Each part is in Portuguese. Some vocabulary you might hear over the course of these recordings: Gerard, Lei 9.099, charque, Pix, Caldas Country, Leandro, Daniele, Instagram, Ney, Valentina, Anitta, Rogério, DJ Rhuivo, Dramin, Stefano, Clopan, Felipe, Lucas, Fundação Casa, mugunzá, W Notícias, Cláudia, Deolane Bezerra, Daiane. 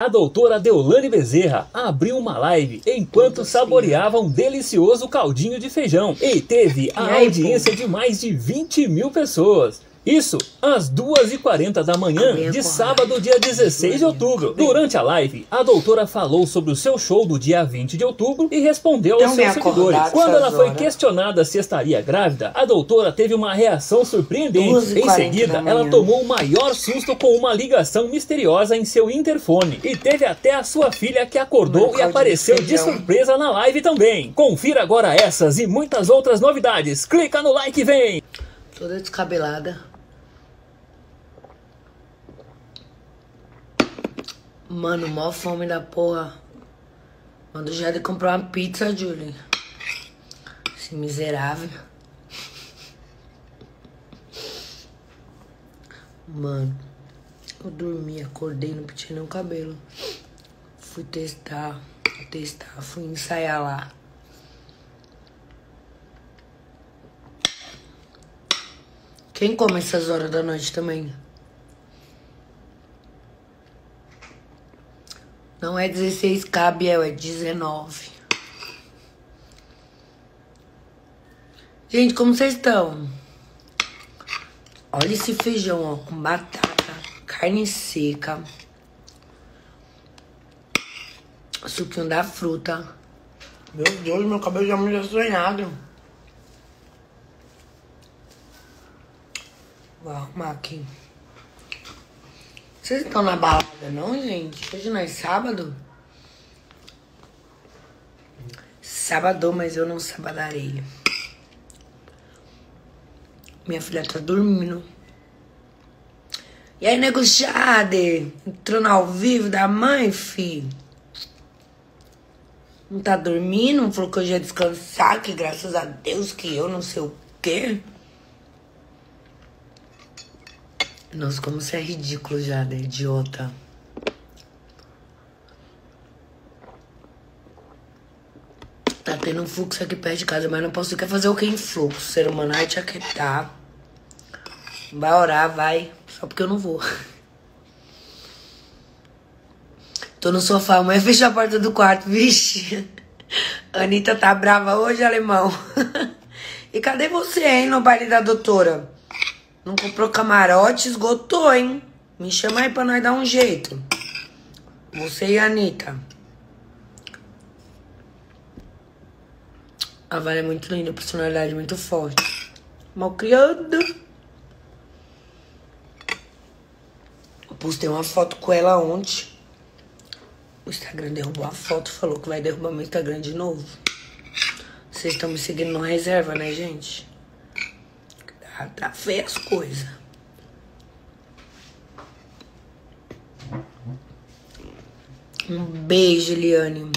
A doutora Deolane Bezerra abriu uma live enquanto saboreava um delicioso caldinho de feijão e teve a audiência de mais de 20 mil pessoas. Isso às 2h40 da manhã de sábado, dia 16 de outubro. Durante a live, a doutora falou sobre o seu show do dia 20 de outubro e respondeu aos seus seguidores. Quando ela foi questionada se estaria grávida, a doutora teve uma reação surpreendente. Em seguida, ela tomou o maior susto com uma ligação misteriosa em seu interfone. E teve até a sua filha que acordou e apareceu de surpresa na live também. Confira agora essas e muitas outras novidades. Clica no like e vem! Toda descabelada. Mano, mó fome da porra. Manda o Gerard comprar uma pizza, Julie. Esse miserável. Mano, eu dormi, acordei, não pintei nem o cabelo. Fui testar, fui ensaiar lá. Quem come essas horas da noite também? Não é 16K, Biel, é 19. Gente, como vocês estão? Olha esse feijão, ó, com batata, carne seca, suquinho da fruta. Meu Deus, meu cabelo já me desonhado. Vou arrumar aqui. Vocês estão na balada, não, gente? Hoje não é sábado? Sábado, mas eu não sabadarei. Minha filha tá dormindo. E aí, nego Jade? Entrando ao vivo da mãe, filho? Não tá dormindo? Não falou que hoje ia descansar, que graças a Deus que eu não sei o quê. Nossa, como você é ridículo, Jada, idiota. Tá tendo um fluxo aqui perto de casa, mas não posso. Quer fazer o que em fluxo? Ser humano vai te aquietar. Vai orar, vai. Só porque eu não vou. Tô no sofá, mas fecha a porta do quarto, vixe. Anitta tá brava hoje, alemão. E cadê você, hein, no baile da doutora? Não comprou camarote, esgotou, hein? Me chama aí pra nós dar um jeito. Você e a Anitta. A Vale é muito linda, personalidade muito forte. Mal criada. Eu postei uma foto com ela ontem. O Instagram derrubou a foto, falou que vai derrubar meu Instagram de novo. Vocês estão me seguindo na reserva, né, gente? Tá feia as coisas. Um beijo, Eliane.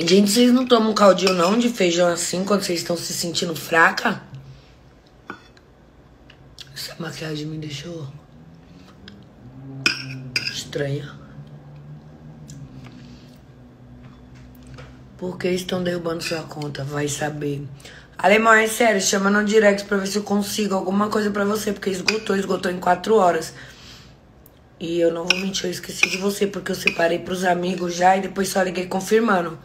Gente, vocês não tomam um caldinho não de feijão assim quando vocês estão se sentindo fraca? Essa maquiagem me deixou... estranha. Por que estão derrubando sua conta? Vai saber. Alemão, é sério, chama no direct pra ver se eu consigo alguma coisa pra você, porque esgotou em 4 horas. E eu não vou mentir, eu esqueci de você, porque eu separei pros amigos já e depois só liguei confirmando.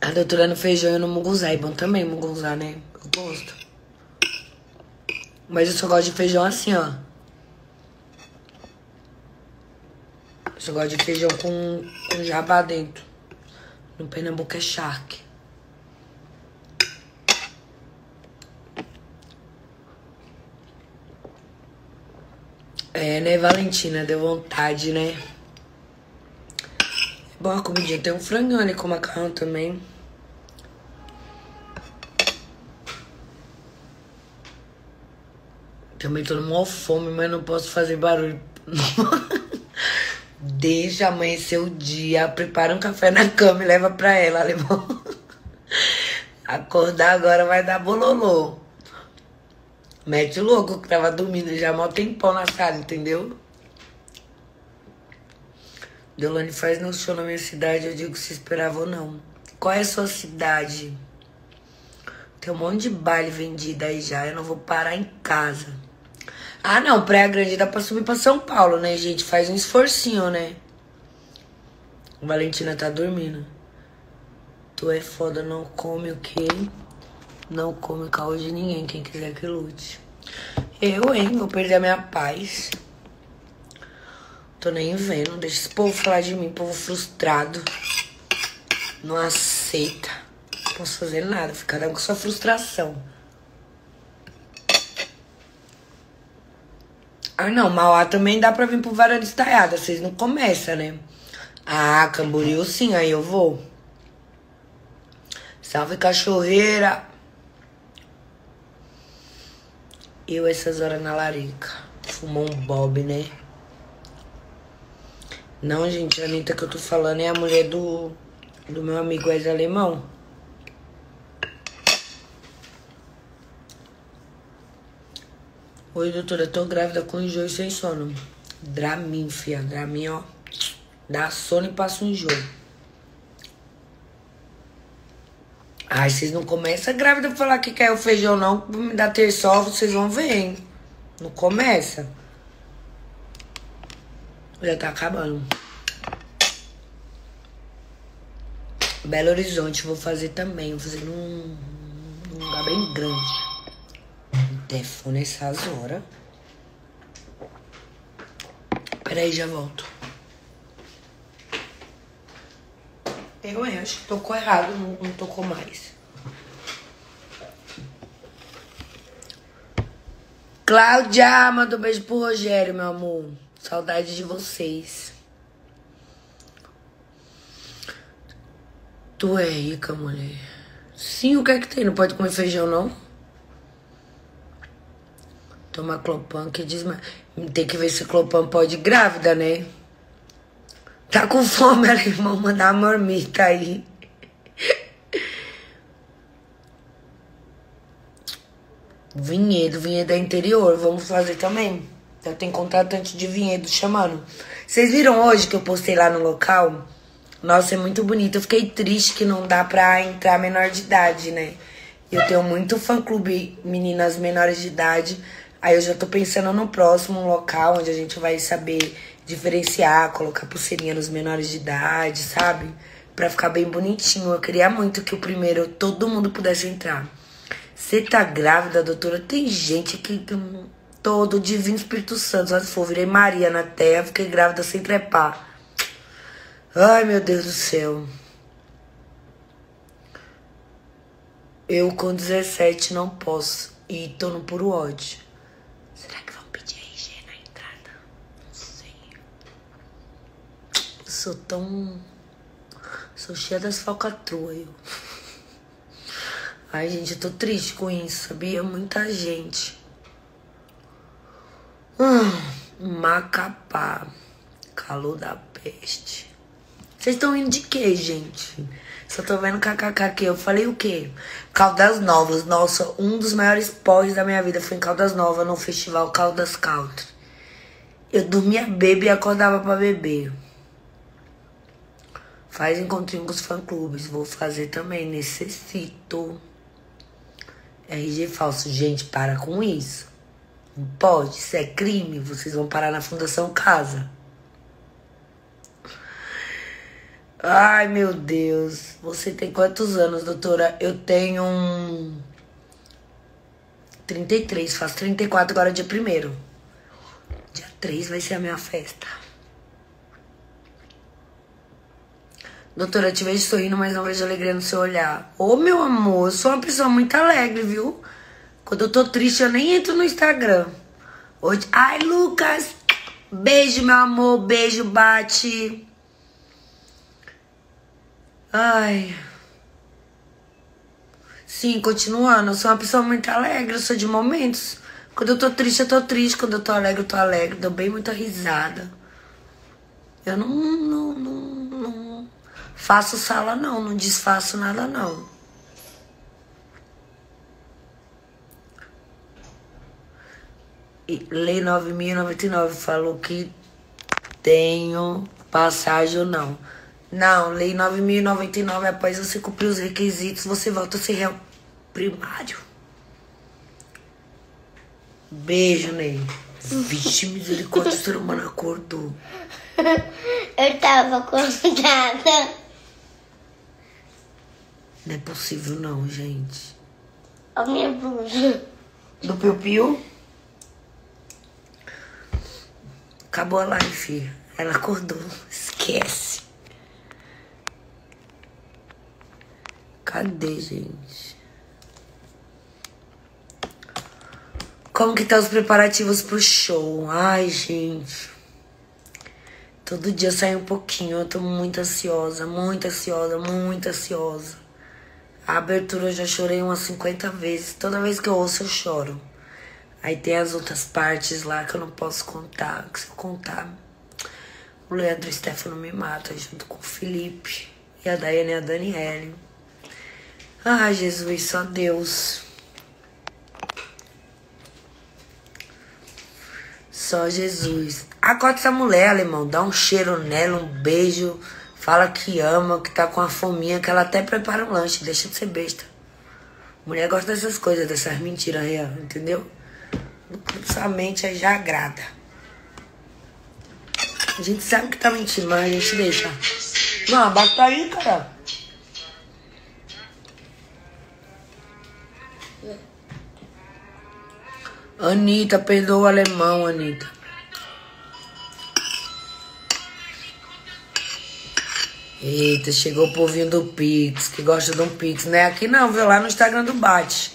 A doutora no feijão e no mugunzaiban também, mugunzá, né? Eu gosto. Mas eu só gosto de feijão assim, ó. Eu gosto de feijão com jabá dentro. No Pernambuco é charque. É, né, Valentina? Deu vontade, né? Bom, a comidinha tem um franguinho ali com macarrão também. Também tô numa fome, mas não posso fazer barulho. Deixa amanhecer o dia, prepara um café na cama e leva pra ela, alemão. Acordar agora vai dar bololô. Mete o louco que tava dormindo já mal tempão na sala, entendeu? Deolane faz no show na minha cidade, eu digo se esperava ou não. Qual é a sua cidade? Tem um monte de baile vendido aí já. Eu não vou parar em casa. Ah, não. Praia Grande dá pra subir pra São Paulo, né, gente? Faz um esforcinho, né? A Valentina tá dormindo. Tu é foda, não come o quê? Não come caô de ninguém. Quem quiser que lute. Eu, hein? Vou perder a minha paz. Tô nem vendo. Deixa esse povo falar de mim. Povo frustrado. Não aceita. Não posso fazer nada. Fica cada um com sua frustração. Ah, não. Mauá também dá pra vir pro varanda estaiada. Vocês não começam, né? Ah, Camboriú sim. Aí eu vou. Salve, cachorreira. Eu, essas horas na larica. Fumou um bob, né? Não, gente, a Anitta que eu tô falando é a mulher do meu amigo ex-alemão. Oi, doutora, tô grávida com enjoo e sem sono. Dramin, fia. Dramin, ó. Dá sono e passa um enjoo. Ai, vocês não começam grávida pra falar que caiu feijão, não. Me dá terçol, vocês vão ver, hein? Não começa. Já tá acabando. Belo Horizonte, vou fazer também. Vou fazer num lugar bem grande. Telefone nessas horas. Peraí, já volto. Eu acho que tocou errado, não tocou mais. Cláudia, manda um beijo pro Rogério, meu amor. Saudade de vocês. Tu é rica, mulher. Sim, o que é que tem? Não pode comer feijão, não? Toma clopan que desmaia. Tem que ver se clopan pode grávida, né? Tá com fome, alemão, mandar uma marmita aí. Vinhedo é interior, vamos fazer também. Eu tenho contratante de Vinhedo chamando. Vocês viram hoje que eu postei lá no local? Nossa, é muito bonito. Eu fiquei triste que não dá pra entrar menor de idade, né? Eu tenho muito fã-clube meninas menores de idade. Aí eu já tô pensando no próximo local, onde a gente vai saber diferenciar, colocar pulseirinha nos menores de idade, sabe? Pra ficar bem bonitinho. Eu queria muito que o primeiro todo mundo pudesse entrar. Você tá grávida, doutora? Tem gente que todo divino Espírito Santo, só se for, virei Maria na terra, fiquei grávida sem trepar. Ai, meu Deus do céu. Eu com 17 não posso e tô no puro ódio. Será que vão pedir RG na entrada? Não sei. Eu sou tão... Sou cheia das falcatruas, eu. Ai, gente, eu tô triste com isso, sabia? Muita gente. Macapá. Calor da peste. Vocês estão indo de quê, gente? Só tô vendo kkk aqui. Eu falei o quê? Caldas Novas. Nossa, um dos maiores porres da minha vida foi em Caldas Novas, no festival Caldas Country. Eu dormia bêbado e acordava pra beber. Faz encontrinho com os fã-clubes. Vou fazer também. Necessito. RG falso. Gente, para com isso. Não pode. Isso é crime. Vocês vão parar na Fundação Casa. Ai, meu Deus. Você tem quantos anos, doutora? Eu tenho 33, faço 34 agora dia 1º. Dia 3 vai ser a minha festa. Doutora, eu te vejo sorrindo, mas não vejo alegria no seu olhar. Ô, meu amor, eu sou uma pessoa muito alegre, viu? Quando eu tô triste, eu nem entro no Instagram. Hoje... Ai, Lucas! Beijo, meu amor. Beijo, bate. Ai. Sim, continuando. Eu sou uma pessoa muito alegre, eu sou de momentos. Quando eu tô triste, eu tô triste. Quando eu tô alegre, eu tô alegre. Dou bem muita risada. Eu não faço sala, não. Não desfaço nada, não. E Lei 9.099 falou que tenho passagem ou não. Não, Lei 9.099, após você cumprir os requisitos, você volta a ser réu primário. Beijo, Ney. Vixe, misericórdia, o ser humano acordou. Eu tava acordada. Não é possível não, gente. A minha blusa. Do piu-piu? Acabou a live. Ela acordou. Esquece. Cadê, gente? Como que tá os preparativos pro show? Ai, gente. Todo dia sai um pouquinho. Eu tô muito ansiosa, muito ansiosa, muito ansiosa. A abertura eu já chorei umas 50 vezes. Toda vez que eu ouço, eu choro. Aí tem as outras partes lá que eu não posso contar. Que se eu contar, o Leandro e o Stefano me matam junto com o Felipe. E a Daiane e a Daniele. Ah, Jesus, só Deus. Só Jesus. Acorde essa mulher, alemão. Dá um cheiro nela, um beijo. Fala que ama, que tá com a fominha, que ela até prepara um lanche. Deixa de ser besta. Mulher gosta dessas coisas, dessas mentiras real, entendeu? Sua mente aí já agrada. A gente sabe que tá mentindo, mas a gente deixa. Não, bate aí, cara. Anitta, perdoa o alemão, Anitta. Eita, chegou o povinho do Pix, que gosta de um Pix, né? Aqui não, viu? Lá no Instagram do Bate.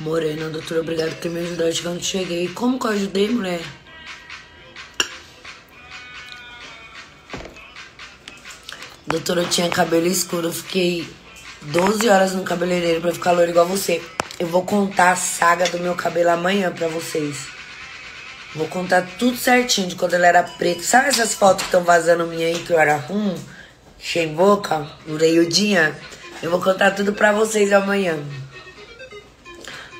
Morena, doutora, obrigado por me ajudar quando cheguei. Como que eu ajudei, mulher? Doutora, eu tinha cabelo escuro. Eu fiquei 12 horas no cabeleireiro pra ficar loira igual você. Eu vou contar a saga do meu cabelo amanhã pra vocês. Vou contar tudo certinho de quando ele era preto. Sabe essas fotos que estão vazando minha aí que eu era cheio boca, orelhudinha? Eu vou contar tudo pra vocês amanhã.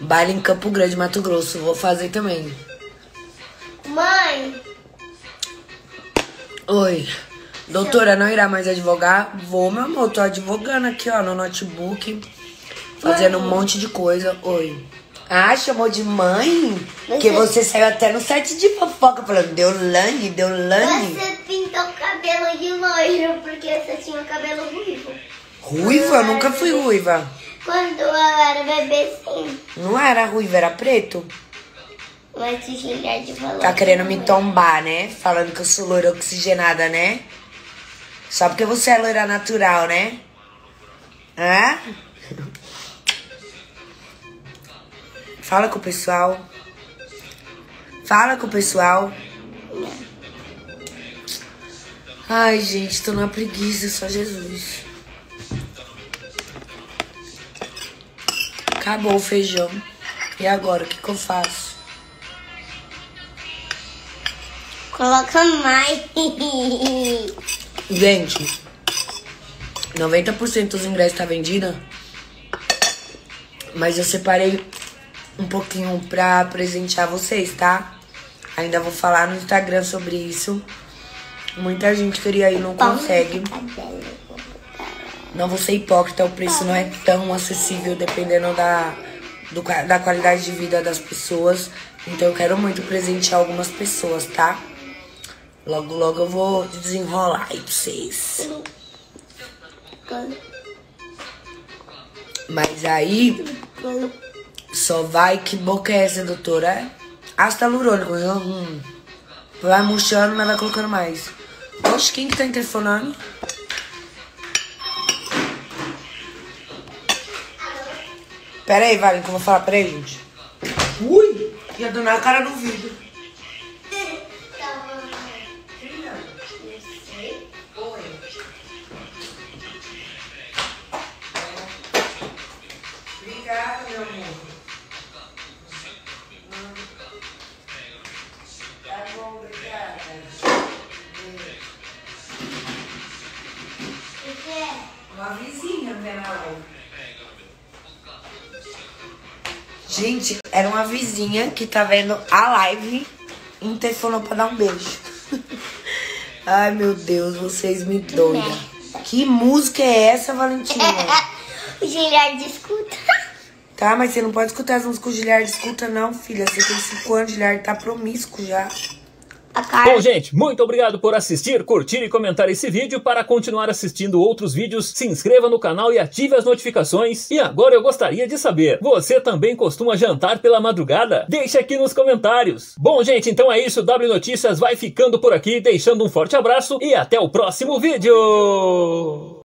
Baile em Campo Grande, Mato Grosso. Vou fazer também. Mãe! Oi. Doutora, não irá mais advogar? Vou, meu amor. Tô advogando aqui, ó, no notebook. Fazendo um monte de coisa. Oi. Ah, chamou de mãe? Porque você saiu até no site de fofoca falando Deolane, Deolane. Você pintou o cabelo de loiro porque você tinha o cabelo ruivo. Ruiva? Eu nunca fui ruiva. Quando eu era bebê, sim. Não era ruivo, era preto? Mas Gerard falou. Tá querendo me tombar, né? Falando que eu sou loira oxigenada, né? Só porque você é loira natural, né? Hã? Fala com o pessoal. Fala com o pessoal. Ai, gente, tô numa preguiça, só Jesus. Acabou o feijão. E agora, o que que eu faço? Coloca mais. Gente, 90% dos ingressos tá vendido. Mas eu separei um pouquinho pra presentear vocês, tá? Ainda vou falar no Instagram sobre isso. Muita gente queria ir, não consegue. Não vou ser hipócrita, o preço não é tão acessível dependendo da qualidade de vida das pessoas. Então eu quero muito presentear algumas pessoas, tá? Logo, logo eu vou desenrolar aí pra vocês. Mas aí, só vai... Que boca é essa, doutora? Ácido hialurônico. Vai murchando, mas vai colocando mais. Oxe, quem que tá interfonando? Pera aí, Valen, que eu vou falar. Pera aí, gente. Ui, ia dar na cara do vidro. Obrigada, meu amor. Tá bom, obrigada. O que é? uma vizinha, né? Gente, era uma vizinha que tá vendo a live e me telefonou pra dar um beijo. Ai, meu Deus, vocês me doidam. Que música é essa, Valentina? O Gerard escuta. Tá, mas você não pode escutar as músicas que o Gerard escuta, não, filha. Você tem 5 anos, o Gerard tá promíscuo já. Bom, gente, muito obrigado por assistir, curtir e comentar esse vídeo. Para continuar assistindo outros vídeos, se inscreva no canal e ative as notificações. E agora eu gostaria de saber, você também costuma jantar pela madrugada? Deixe aqui nos comentários. Bom, gente, então é isso. W Notícias vai ficando por aqui, deixando um forte abraço e até o próximo vídeo!